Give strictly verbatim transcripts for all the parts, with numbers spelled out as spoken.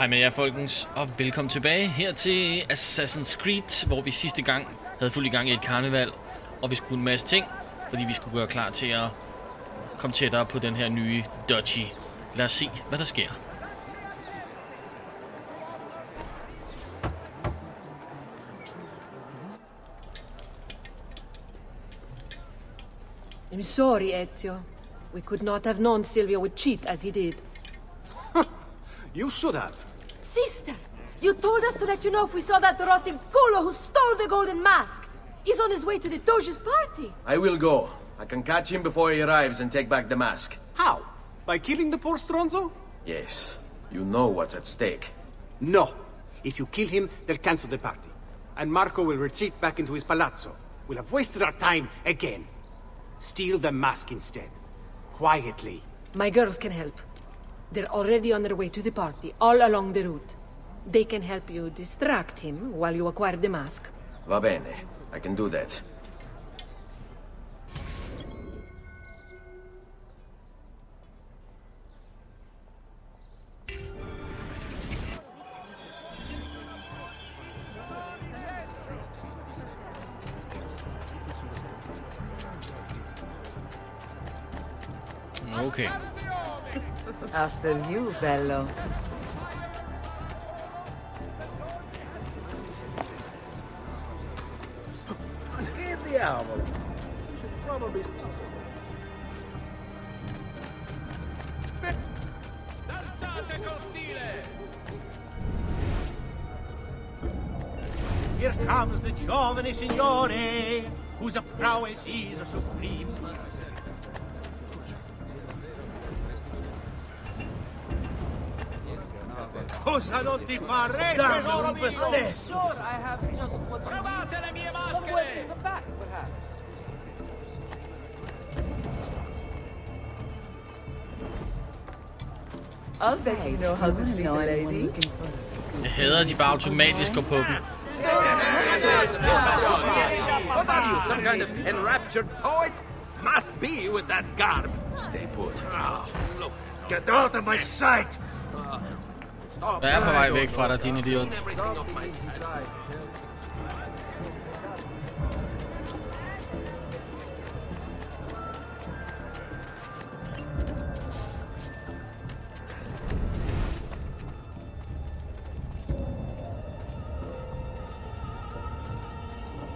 Hej med jer folkens, og velkommen tilbage her til Assassin's Creed, hvor vi sidste gang havde fuld i gang i et karneval, og vi skulle en masse ting, fordi vi skulle gøre klar til at komme tættere på den her nye Doge. Lad os se, hvad der sker. I'm sorry, Ezio. We could not have known Silvio would cheat as he did. You should have. Sister, you told us to let you know if we saw that rotting culo who stole the golden mask. He's on his way to the Doge's party. I will go. I can catch him before he arrives and take back the mask. How? By killing the poor stronzo? Yes. You know what's at stake. No. If you kill him, they'll cancel the party. And Marco will retreat back into his palazzo. We'll have wasted our time again. Steal the mask instead. Quietly. My girls can help. They're already on their way to the party, all along the route. They can help you distract him while you acquire the mask. Va bene. I can do that. Okay. After you, bello. Che diavolo! Should probably stop. Danzate con stile! Here comes the giovane signore, whose prowess is supreme. Cosa non ti farete? Dammi un pezzetto! Trovate le mie maschere! Jeg hader, at de bare automatisk går på dem. What are you, some kind of enraptured poet? Must be with that garb. Stay put. Look, get out of my sight! Jeg er på vej væk fra dig, din idiot.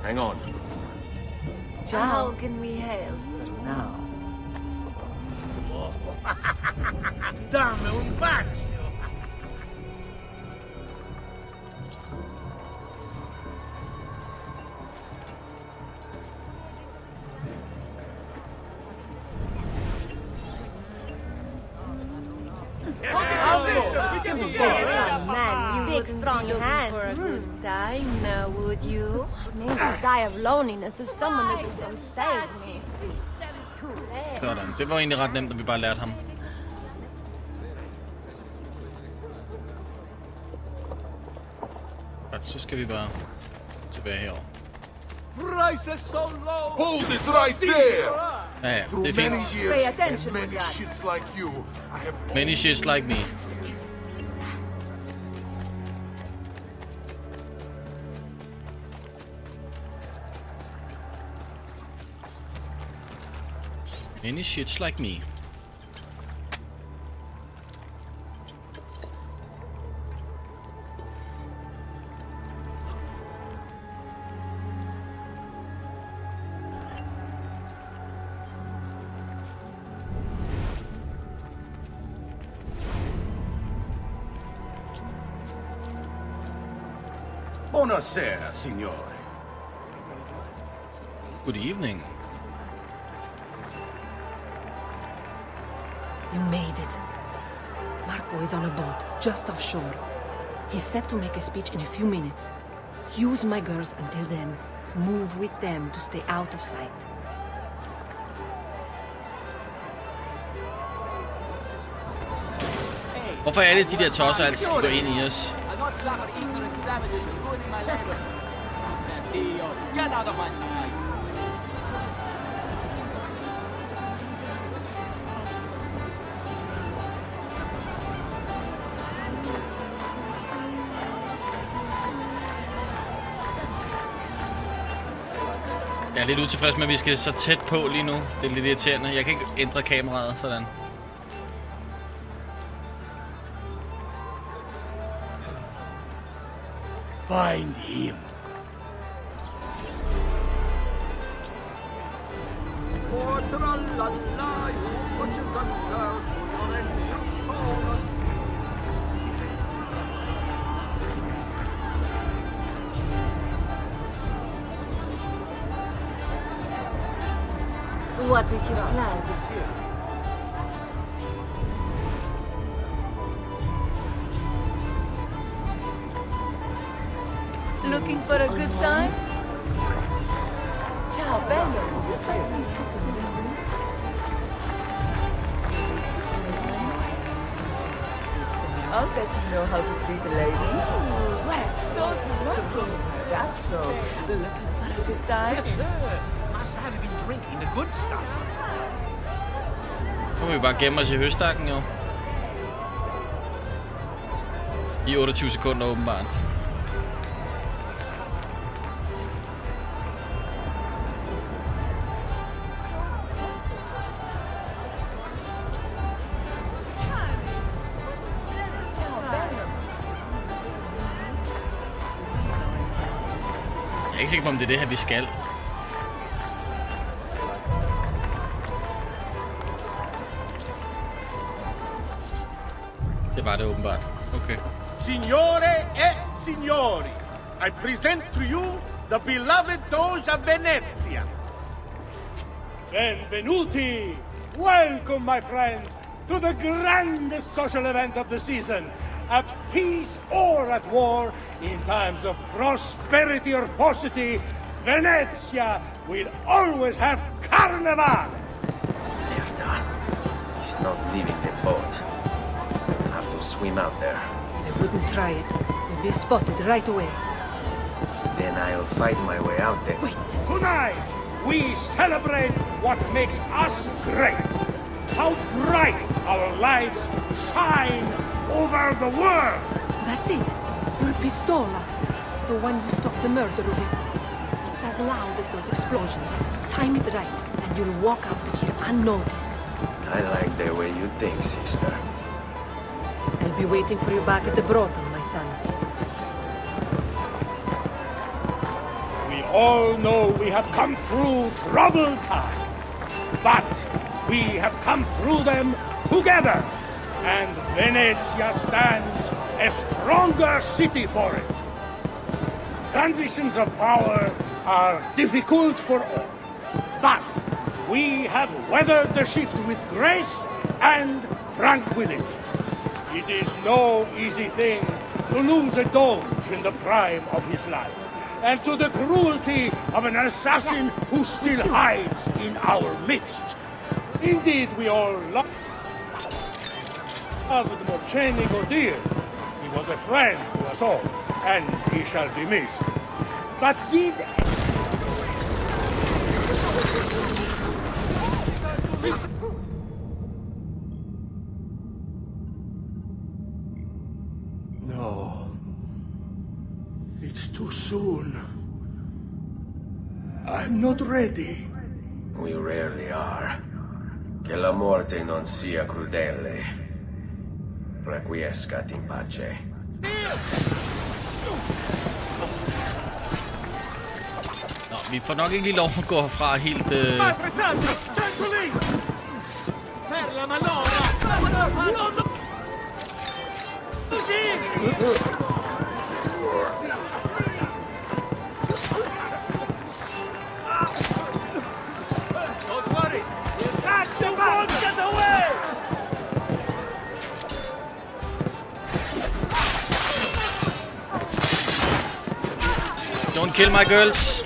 Hang on. How can we help now? Dame un bacio! Now, would you? Maybe I die of loneliness if someone that can save me. Sådan. Det var egentlig ret nemt, at vi bare lærte ham. Og så skal vi bare tilbage herover. Hold it right there! Ja, ja, det er fint. Many shits like you. Many shits like me. Any shits like me. Buonasera, signore. Good evening. You made it. Marco is on a boat, just offshore. He's set to make a speech in a few minutes. Use my girls until then. Move with them to stay out of sight. Hvorfor er det de der tosser altid går ind i os? er lidt utilfreds med, at vi skal så tæt på lige nu. Det er lidt irriterende. Jeg kan ikke ændre kameraet, sådan. Find him. What is your plan? Looking for a good time? Ciao, bello. I'll let you know how to treat a lady. Ooh, well, that's welcome. That's so. Looking for a good time. Must have been drinking the good stuff. Nu må vi bare gemme os i høstakken, jo. I otteogtyve sekunder, åbenbart. Jeg er ikke sikker på, om det er det her, vi skal. Det var det åbenbart. Okay. Signore e signori, I present to you the beloved Doge of Venezia. Benvenuti! Welcome, my friends, to the grandest social event of the season. At peace or at war, in times of prosperity or paucity, Venezia will always have Carnival! Merda. He's not leaving the boat. We'll have to swim out there. They wouldn't try it. We'll be spotted right away. Then I'll fight my way out there. Wait! Tonight, we celebrate what makes us great. How bright our lives shine over the world! That's it. Your pistola. The one you stopped the murder with. It's as loud as those explosions. Time it right, and you'll walk out of here unnoticed. I like the way you think, sister. I'll be waiting for you back at the brothel, my son. We all know we have come through troubled times. But we have come through them together. And Venezia stands a stronger city for it. Transitions of power are difficult for all, but we have weathered the shift with grace and tranquility. It is no easy thing to lose a Doge in the prime of his life, and to the cruelty of an assassin who still hides in our midst. Indeed, we all love Loved Mocenigo dear. He was a friend to us all, and he shall be missed. But did... No. It's too soon. I'm not ready. We rarely are. Che la morte non sia crudele. Requiescat in pace. Nå, vi får nok ikke lige lov at gå herfra helt... Øh... Don't kill my girls.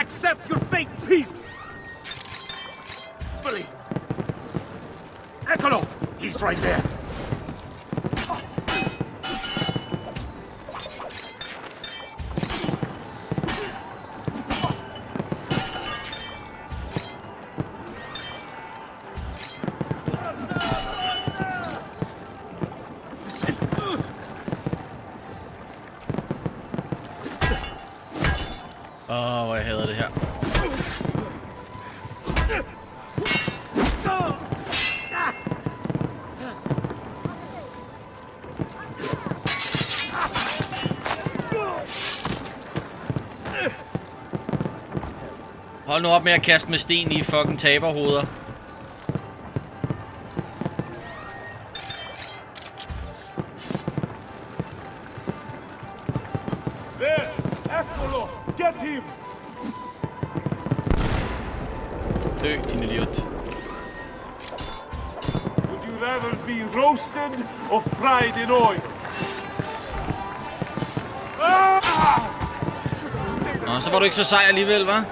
Accept your fate peacefully. Eccolo! He's right there. Hold nu op med at kaste med sten I fucking taberhoveder. Dø, din idiot. Would you rather be roasted or fried in oil? Nå, så var du ikke så sej alligevel, hva?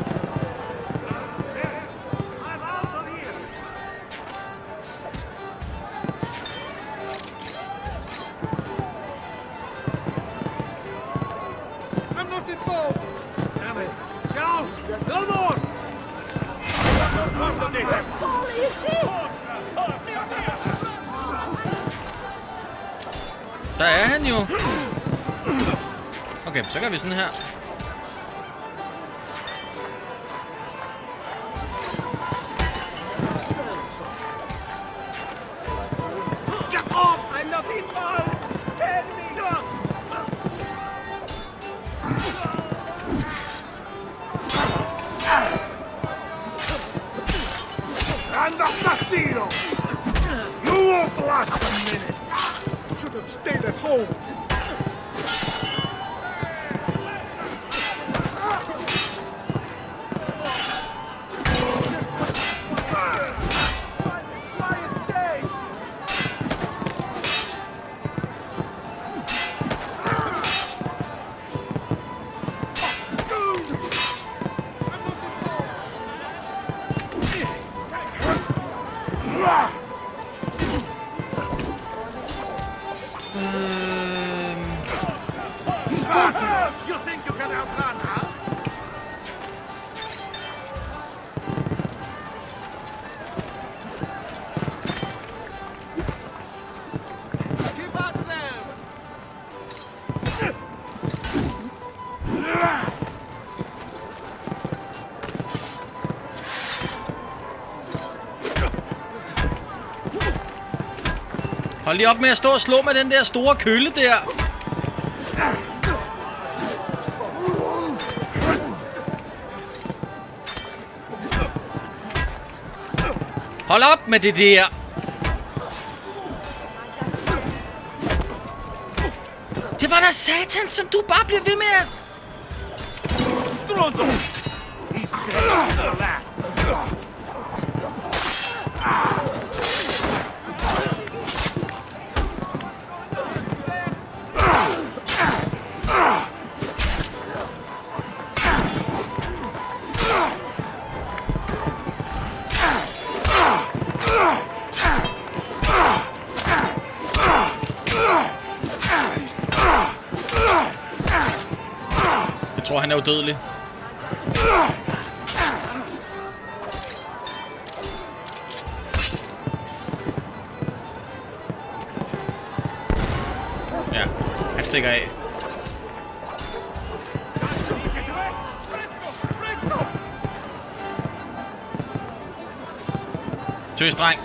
Okay, så gør vi sådan her. Hold lige op med at stå og slå med den der store kølle der. Hold op med det der. Det var da satan, som du bare blev ved med at... Han er udødelig. Ja, han stikker af. Tøs, dreng.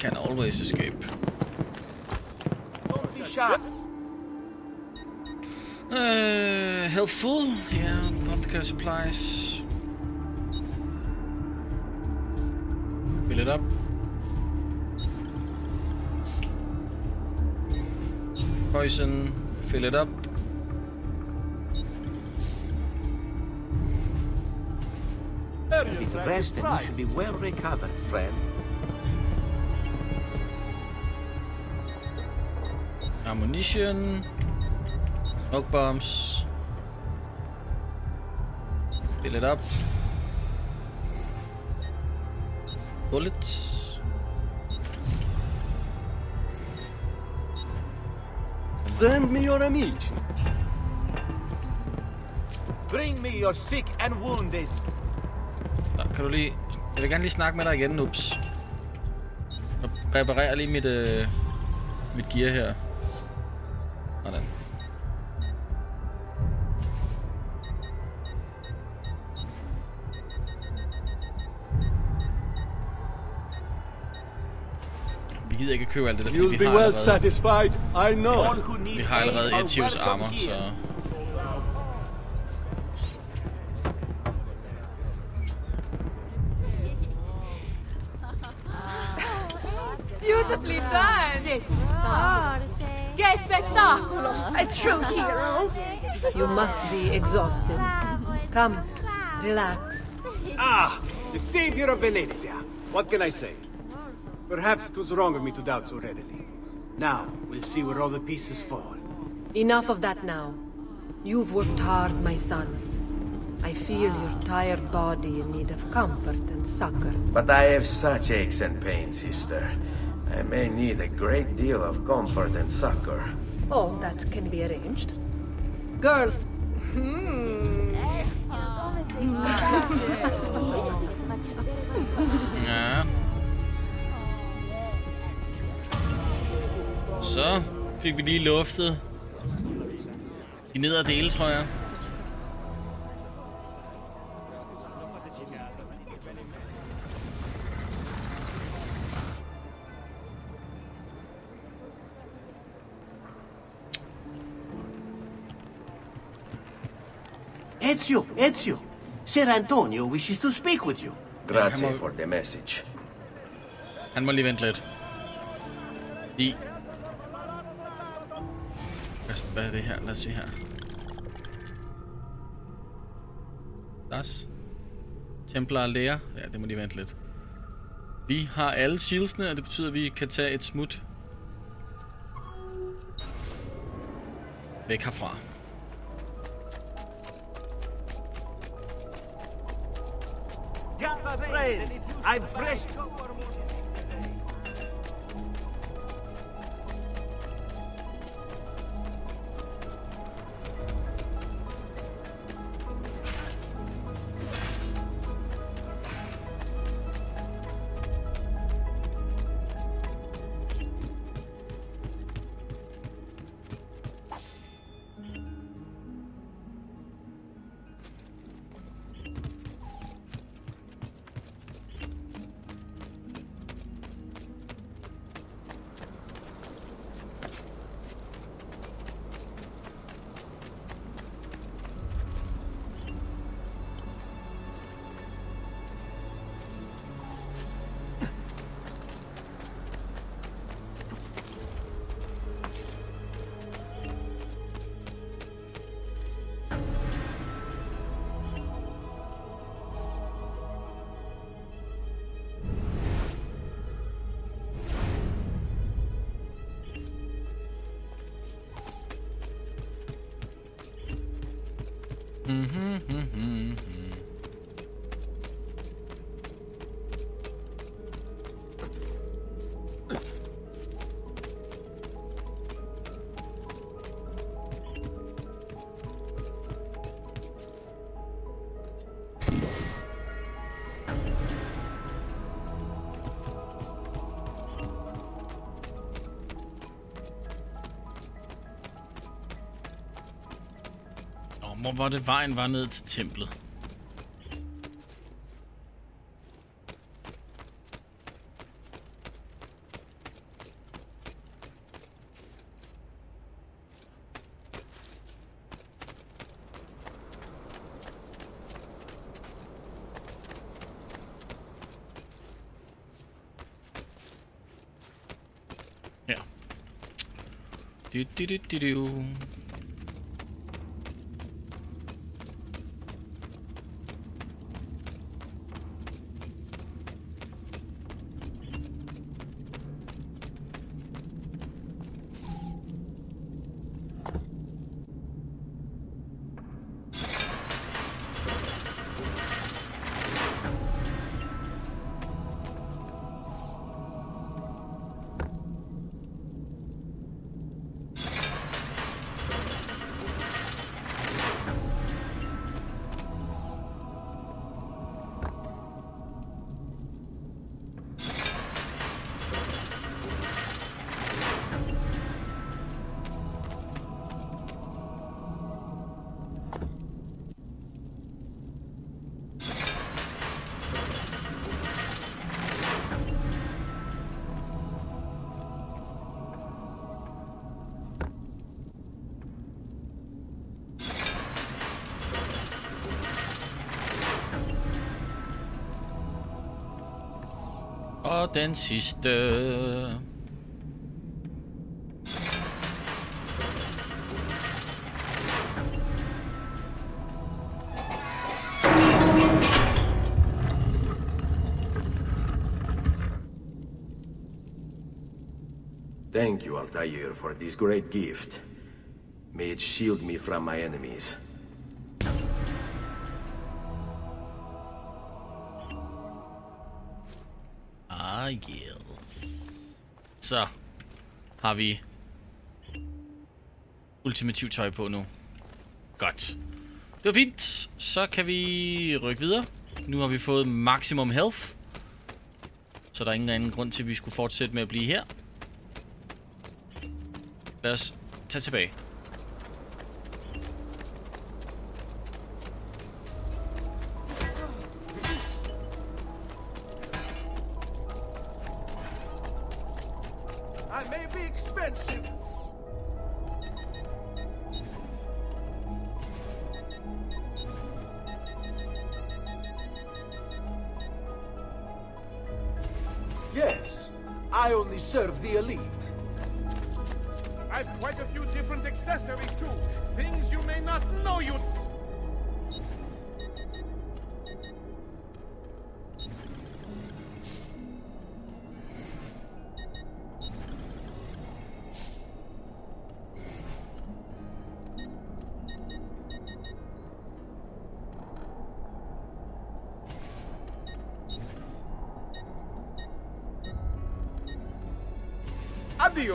Can always escape. shot. Uh, health full? Yeah, vodka supplies. Fill it up. Poison, fill it up. It rested, you should be well recovered, friend. Ammunition, smoke bombs, fill it up. Bullets. Send me your amici. Bring me your sick and wounded. Kan du lige... Jeg vil gerne lige snakke med dig igen, Ups. Jeg reparerer lige mit, øh, mit gear her. Sådan. Vi gider ikke købe alt det der, fordi vi har allerede... Vi har allerede Ezios armor, så... Beautifully done! Che spettacolo! Che spettacolo! A true hero! You must be exhausted. Come, relax. Ah! The savior of Venezia! What can I say? Perhaps it was wrong of me to doubt so readily. Now, we'll see where all the pieces fall. Enough of that now. You've worked hard, my son. I feel your tired body in need of comfort and succor. But I have such aches and pains, sister. I may need a great deal of comfort and succor. Oh, that can be arranged. Girls! Hmm. Yeah. Så fik vi lige luftet de nedre dele, tror jeg. Ezio, Ezio! Sir Antonio wishes to speak with you. Grazie for the message. Han må lige vente lidt. De... Hvad er det her? Lad os se her. Das. Templar lærer. Ja, det må lige vente lidt. Vi har alle sealsene, og det betyder, at vi kan tage et smut væk herfra. Praise. I'm fresh. Hvor det vejen var ned til templet. Do do do do do. Then sister. Thank you, Altair, for this great gift. May it shield me from my enemies. Så har vi ultimativt tøj på nu. Godt. Det var fint. Så kan vi rykke videre. Nu har vi fået maximum health. Så der er ingen anden grund til, at vi skulle fortsætte med at blive her. Lad os tage tilbage. Serve the elite. I've quite a few different accessories too. Things you may not know you.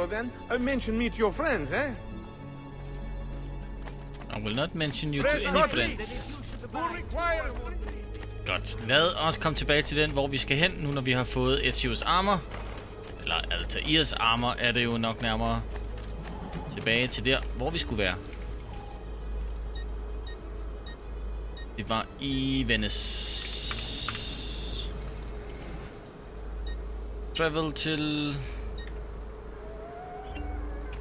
Then I mention me to your friends, eh? I will not mention you Fresh to any friends. Godt. Lad os komme tilbage til den, hvor vi skal hen, nu når vi har fået Ezios armor. Eller Altairs armor er det jo nok nærmere. Tilbage til der, hvor vi skulle være. Det var i Venice. Travel til...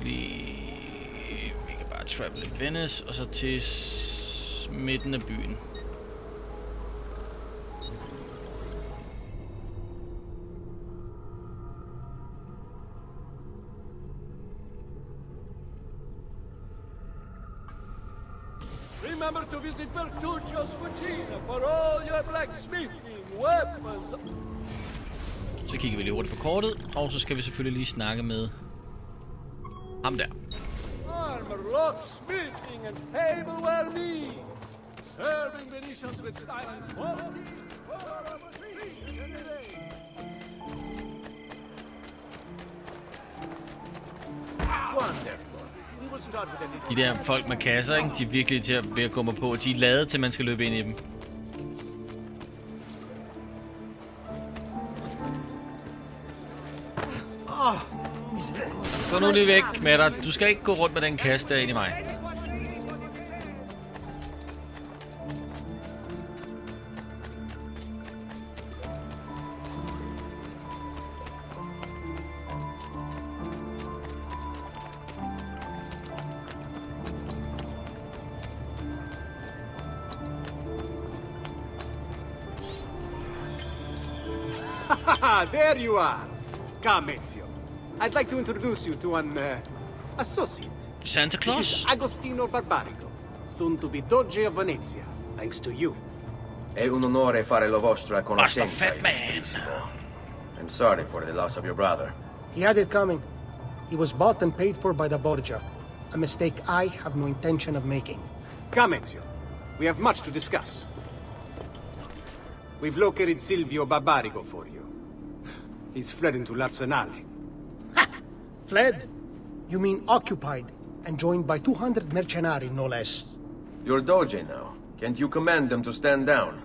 Vi kan bare travel i Venice, og så til midten af byen. Remember to visit Bertuccio's Fucina for all your blacksmithing weapons. Så kigger vi lige hurtigt på kortet, og så skal vi selvfølgelig lige snakke med ham der. De der folk med kasser, ikke? De er virkelig til at komme på. De er lavet til, man skal løbe ind i dem. Gå nu lige væk med dig. Du skal ikke gå rundt med den kasse der ind i mig. There you are. Come, Ezio. I'd like to introduce you to an uh, associate. Santa Claus? This is Agostino Barbarico, soon to be Doge of Venezia, thanks to you. È un onore fare la vostra conoscenza, illustrissimo. I'm sorry for the loss of your brother. He had it coming. He was bought and paid for by the Borgia. A mistake I have no intention of making. Come, Ezio. We have much to discuss. We've located Silvio Barbarigo for you. He's fled into l'arsenale. Ha! Fled? You mean occupied, and joined by two hundred mercenari, no less. You're Doge now. Can't you command them to stand down?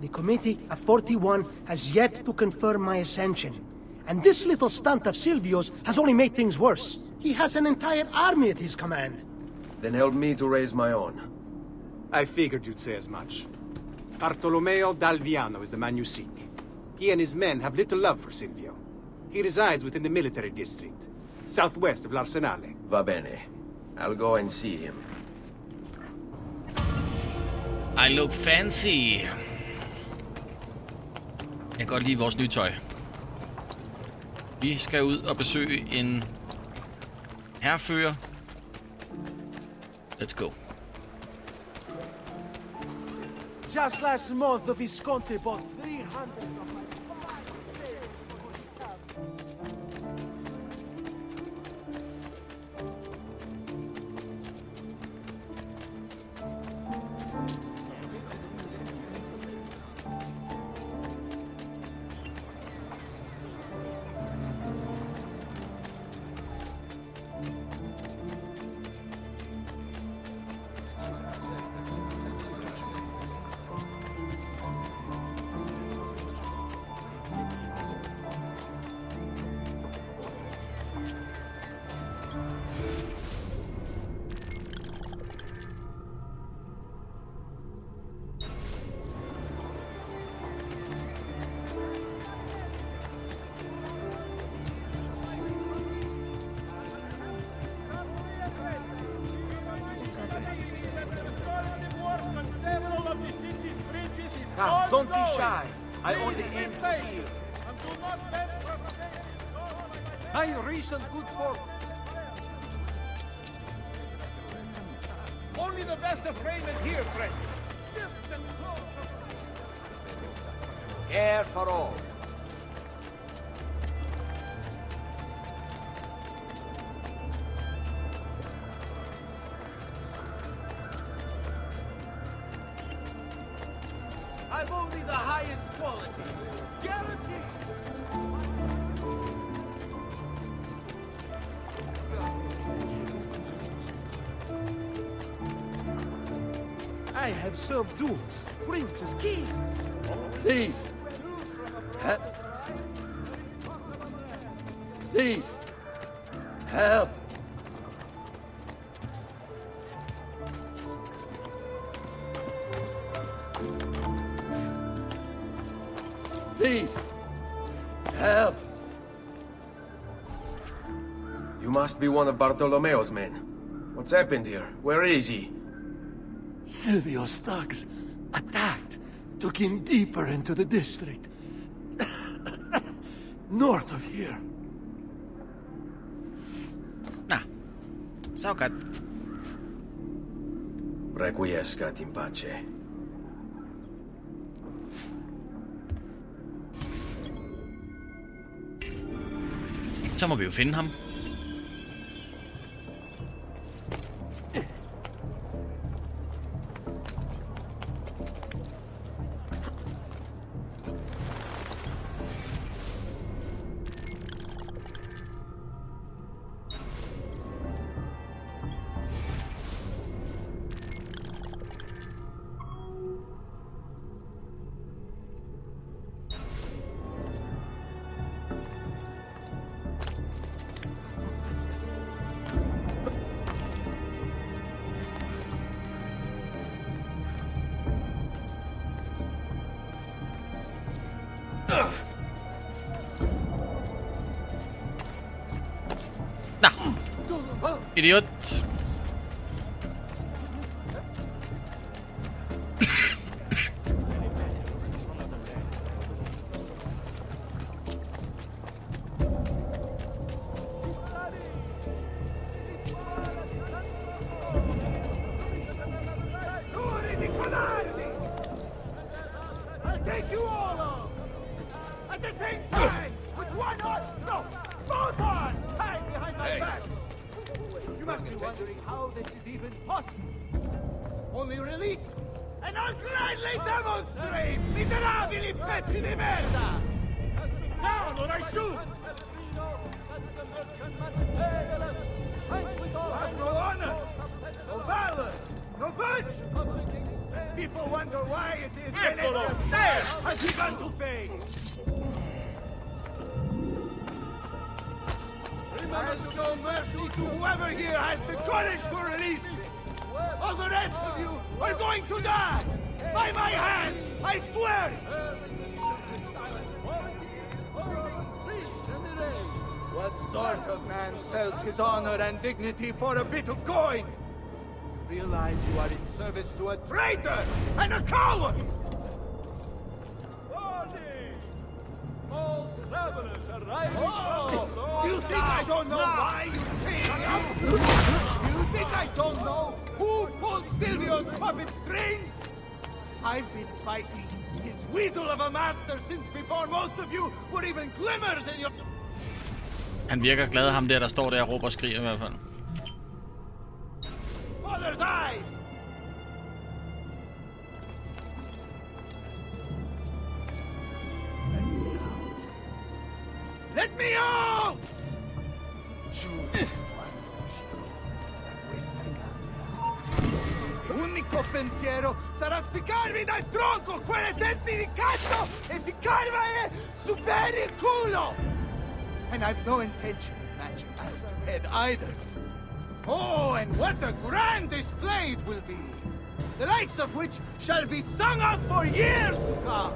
The committee of forty-one has yet to confirm my ascension. And this little stunt of Silvio's has only made things worse. He has an entire army at his command. Then help me to raise my own. I figured you'd say as much. Bartolomeo d'Alviano is the man you seek. He and his men have little love for Silvio. He resides within the military district, southwest of l'arsenale. Va bene. I'll go and see him. I look fancy. Jeg kan godt lide vores nye tøj. Vi skal ud og besøge en herrefører. Let's go. Just last month, the Visconti bought three hundred of my Ah, don't be shy. I only came to heal. My recent good fortune. Only the best of Raymond here, friends. Care for all. I've only the highest quality. Guaranteed. I have served dukes, princes, kings. These. Help. These. Help. Please! Help! You must be one of Bartolomeo's men. What's happened here? Where is he? Silvio's thugs attacked, took him deeper into the district. North of here. Nah. So good. Requiescat in pace. Så må vi jo finde ham. Idiot. must be wondering how this is even possible. Only release an ultra-lightly demonstrate! Miserabili pezzi di merda! Down or I shoot! Have no honor, no valor, no virtue! People wonder why it is Venezia there has begun to fade! I have shown mercy to whoever here has the courage to release you! All the rest of you are going to die! By my hand, I swear! What sort of man sells his honor and dignity for a bit of coin? You realize you are in service to a traitor and a coward! All travelers arriving oh, from you think I don't know now. Why you changed up? You think I don't know who pulled Silvio's puppet strings? I've been fighting his weasel of a master since before most of you were even glimmers in your... Han virker glad, ham der, der står der og råber og skriger i hvert fald. Father's eyes! Let me out! Choose one of you. Questa gamba. L'unico pensiero sarà spiccarvi dal tronco quelle teste di cazzo e ficcarvele su per il culo! And I've no intention of matching Master Red either. Oh, and what a grand display it will be! The likes of which shall be sung of for years to come!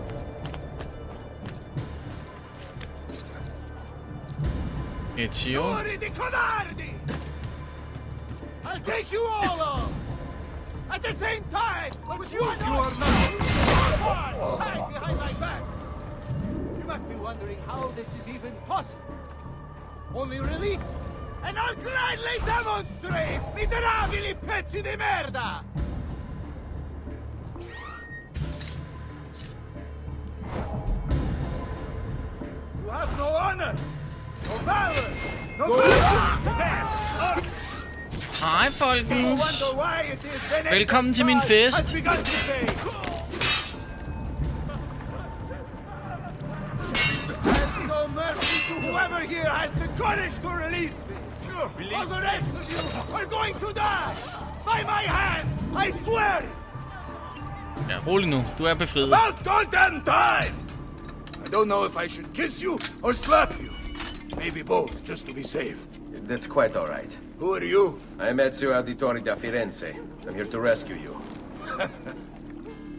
Ezio. I'll take you all on! At the same time, but you are not! Hide behind my back! You must be wondering how this is even possible. Only release, and I'll gladly demonstrate! Miserabili pezzi di merda! You have no honor! No valor! No valor! Hej folkens! Velkommen til min fest! Whoever here has the courage to release me! All the rest of you are going to die! By my hand, I swear! Ja, rolig nu. Du er befriet. About goddamn time! I don't know if I should kiss you or slap you. Maybe both, just to be safe. That's quite all right. Who are you? I'm Ezio Auditore da Firenze. I'm here to rescue you.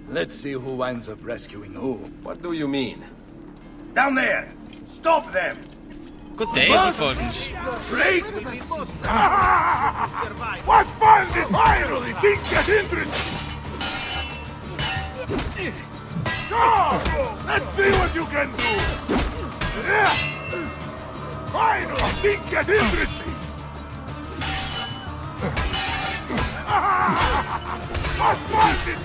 Let's see who winds up rescuing who. What do you mean? Down there! Stop them! Good day, folks. Break! What fun is finally? Think that's interesting! Go! Let's see what you can do! Yeah. Final, I think that's interesting! What fun this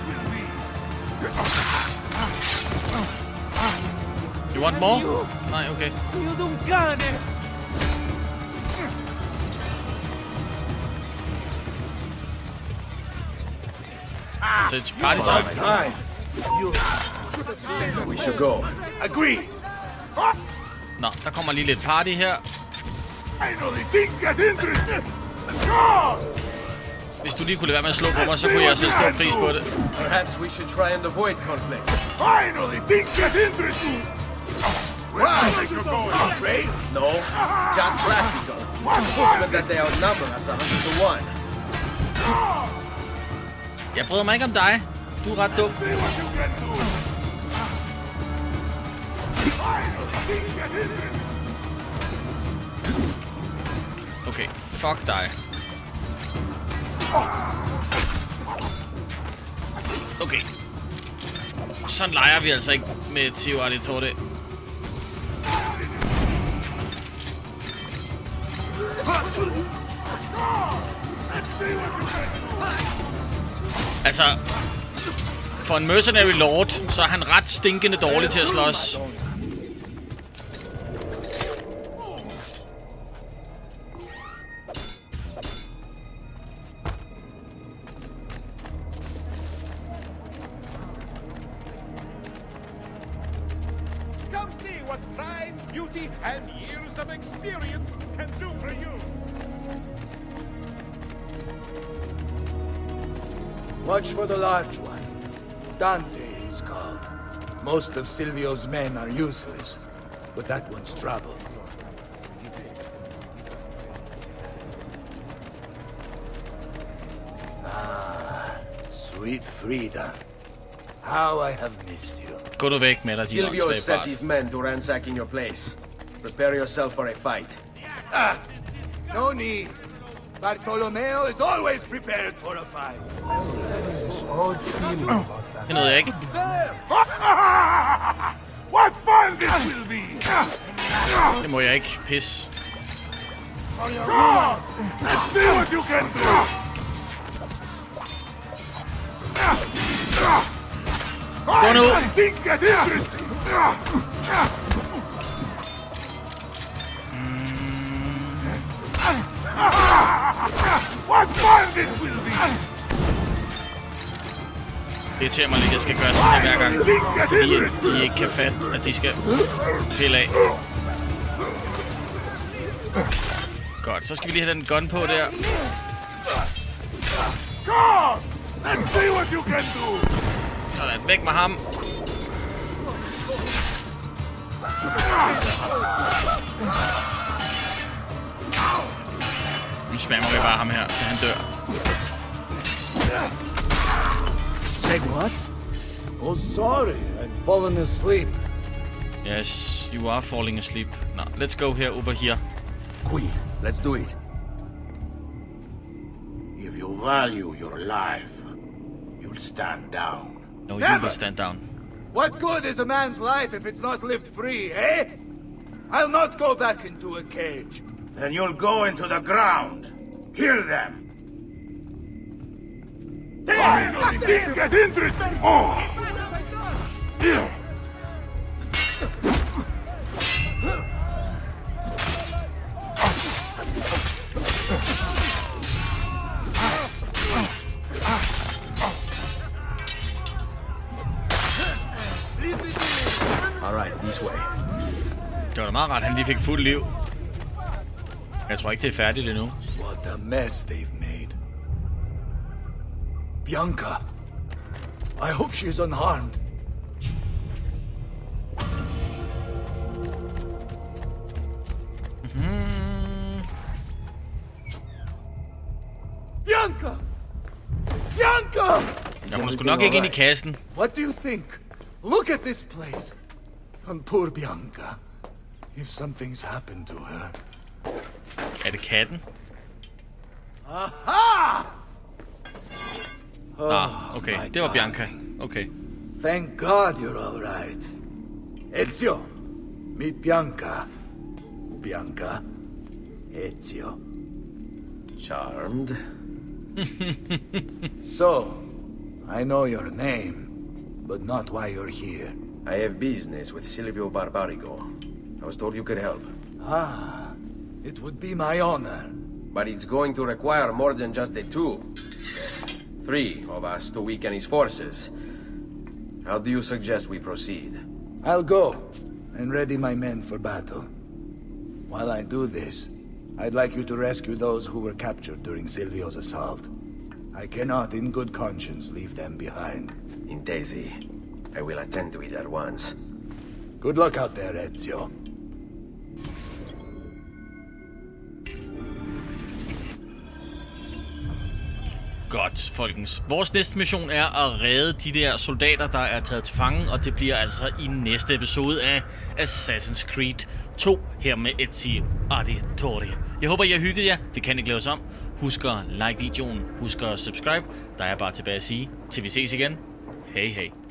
will be! You want more? You, no, okay. You don't got it! Ah, it's party time. You. We should go. Agree! Oh. Nå, der kommer lige lidt party her. Hvis du lige kunne lade være med at slå på mig, så kunne jeg sætte stor pris på det. Perhaps we should try and avoid conflict. Finally, think that's interesting. Why? Afraid? No, just practical. Look at they outnumber us one hundred to one. Jeg bryder mig ikke om dig. Du er ret dum. Okay, fuck dig. Okay. Sådan leger vi altså ikke med Ezio Auditore. Altså, for en mercenary lord, så er han ret stinkende dårlig til at slås. beauty and years of experience can do for you. Watch for the large one. Dante is called. Most of Silvio's men are useless, but that one's trouble. Ah, sweet Frida. How I have missed you. Silvio set his men to ransacking your place. Prepare yourself for a fight. Ah, no need. Bartolomeo is always prepared for a fight. What fun this will be! Det må jeg ikke, pis. Let's see what you can do! Go nu! Det irriterer mig lidt, at jeg skal gøre sådan her hver gang, fordi de ikke kan fatte, at de skal pille af. Godt, så skal vi lige have den gun på der. Sådan, væk med ham! Nu spammer vi bare ham her, så han dør. Say what? Oh sorry, I've fallen asleep. Yes, you are falling asleep. Now, let's go here, over here. Queen, let's do it. If you value your life, you'll stand down. No, never. You will stand down. What good is a man's life if it's not lived free, eh? I'll not go back into a cage. Then you'll go into the ground. Kill them. Finally, things get interesting. Oh. Yeah. Det var da meget rart, at han lige fik fuldt liv. Jeg tror ikke, det er færdigt endnu. What a mess they've made. Bianca. I hope she is unharmed. Mm-hmm. Bianca! Bianca! Jeg må sgu nok ikke ind i kassen. What do you think? Look at this place. And poor Bianca. If something's happened to her. Er det katten? Aha! Oh, ah, okay. Det var Bianca. Okay. Thank God you're all right. Ezio, meet Bianca. Bianca, Ezio. Charmed. So, I know your name, but not why you're here. I have business with Silvio Barbarigo. I was told you could help. Ah, it would be my honor. But it's going to require more than just the two. Three of us to weaken his forces. How do you suggest we proceed? I'll go and ready my men for battle. While I do this, I'd like you to rescue those who were captured during Silvio's assault. I cannot, in good conscience, leave them behind. Intesi, I will attend to it at once. Good luck out there, Ezio. Godt, folkens. Vores næste mission er at redde de der soldater, der er taget til fange, og det bliver altså i næste episode af Assassin's Creed to, her med Ezio Auditore. Jeg håber, I har hygget jer. Det kan ikke laves om. Husk at like videoen. Husk at subscribe. Der er bare tilbage at sige, til vi ses igen. Hej hej.